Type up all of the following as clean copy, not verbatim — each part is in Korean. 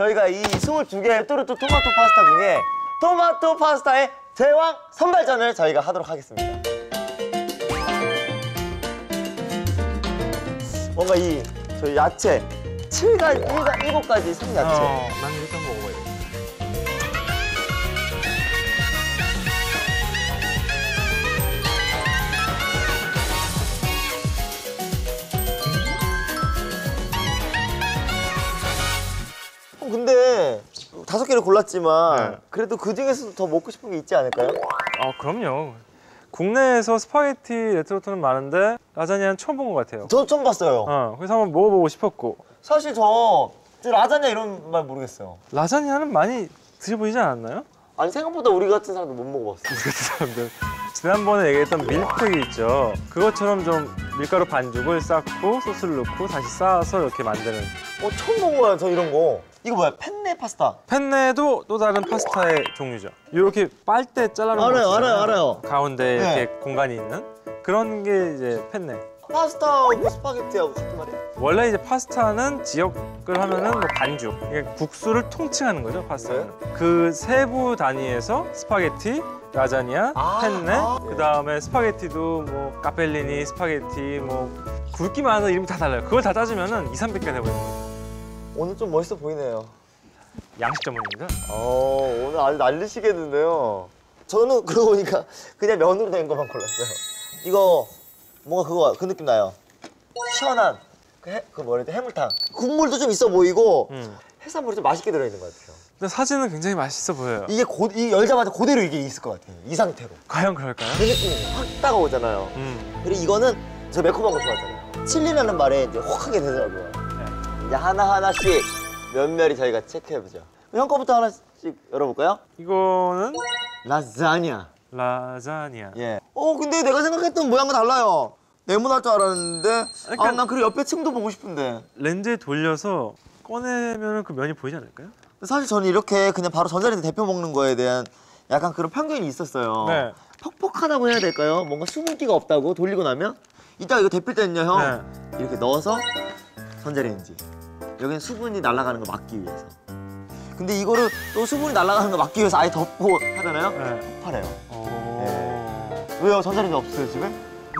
저희가 이 22개의 또르또 토마토 파스타 중에 토마토 파스타의 제왕 선발전을 저희가 하도록 하겠습니다. 뭔가 이 저희 야채 7가지, 7가지 생야채. 난 일단 먹어봐야 돼. 근데 5개를 골랐지만 그래도 그중에서도 더 먹고 싶은 게 있지 않을까요? 아, 그럼요. 국내에서 스파게티 레트로트는 많은데 라자냐는 처음 본 것 같아요. 저도 처음 봤어요. 그래서 한번 먹어보고 싶었고. 사실 저 라자냐 이런 말 모르겠어요. 라자냐는 많이 드셔보이지 않았나요? 아니, 생각보다 우리 같은 사람들 못 먹어봤어요. 우리 같은 사람들. 지난번에 얘기했던 밀푀유 있죠. 그것처럼 좀 밀가루 반죽을 쌓고 소스를 넣고 다시 쌓아서 이렇게 만드는. 처음 먹어봐요, 저 이런 거. 이거 뭐야? 펜네 파스타. 펜네도 또 다른 파스타의 종류죠. 이렇게 빨대 잘라놓은 거 있잖아요. 알아요. 가운데 네. 이렇게 공간이 있는 그런 게 이제 펜네. 파스타하고 스파게티하고 무슨 말이야? 원래 이제 파스타는 지역을 하면은 뭐 반죽, 그러니까 국수를 통칭하는 거죠, 파스타는. 네? 그 세부 단위에서 스파게티, 라자냐, 펜네, 그다음에 스파게티도 뭐 카펠리니, 스파게티 뭐 굵기만 해서 이름이 다 달라요. 그걸 다 따지면은 200~300개 되버리는 거예요. 오늘 좀 멋있어 보이네요. 양식 전문입니다. 오늘 아주 난리시겠는데요. 저는 그러고 보니까 그냥 면으로 된 것만 골랐어요. 이거 뭔가 그거 그 느낌 나요. 시원한 그 뭐라 해야 돼? 해물탕. 국물도 좀 있어 보이고 해산물이 좀 맛있게 들어있는 것 같아요. 근데 사진은 굉장히 맛있어 보여요. 이게 이 열자마자 그대로 이게 있을 것 같아요. 이 상태로. 과연 그럴까요? 그 느낌이 확 다가오잖아요. 그리고 이거는 저 매콤한 거 좋아하잖아요. 칠리라는 말에 이제 확 하게 되더라고요. 하나하나씩 면밀히 저희가 체크해보죠. 형 거부터 하나씩 열어볼까요? 이거는? 라자냐. 예. 근데 내가 생각했던 모양과 달라요. 네모날 줄 알았는데 그러니까 난 그 옆에 층도 보고 싶은데. 렌즈에 돌려서 꺼내면 그 면이 보이지 않을까요? 사실 저는 이렇게 그냥 바로 전자레인지 데펴 먹는 거에 대한 약간 그런 편견이 있었어요. 네. 퍽퍽하다고 해야 될까요? 뭔가 수분기가 없다고 돌리고 나면? 이따 이거 데필 때는요, 형. 네. 이렇게 넣어서 전자레인지. 여기는 수분이 날아가는 거 막기 위해서. 근데 이거를 또 수분이 날아가는 거 막기 위해서 아예 덮고 하잖아요? 네. 폭발해요. 네. 왜요? 전자레인지 없어요, 집에?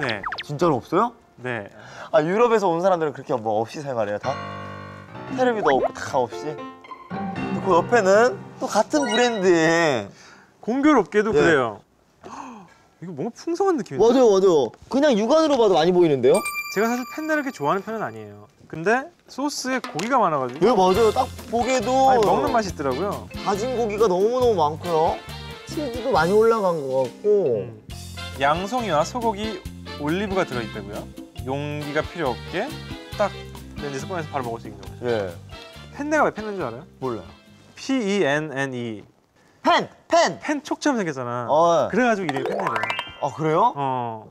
네. 진짜로 없어요? 네. 아, 유럽에서 온 사람들은 그렇게 뭐 없이 생활해요, 다? 테레비도 없고 다 없이? 그 옆에는 또 같은 브랜드에 공교롭게도 네. 그래요. 이거 뭔가 풍성한 느낌인데? 맞아요. 그냥 육안으로 봐도 많이 보이는데요? 제가 사실 펜네를 그렇게 좋아하는 편은 아니에요. 근데 소스에 고기가 많아가지고. 네, 맞아요. 딱 보기에도 아니, 먹는 맛이 있더라고요. 다진 고기가 너무너무 많고요. 치즈도 많이 올라간 것 같고. 양송이와 소고기, 올리브가 들어있다고요. 용기가 필요 없게 딱 렌즈에서 꺼내서 바로 먹을 수 있는 거죠. 예. 펜네가 왜 펜네인 줄 알아요? 몰라요. P-E-N-N-E. 펜! 펜 촉처럼 생겼잖아. 그래가지고 이름이 펜네래요. 아, 그래요?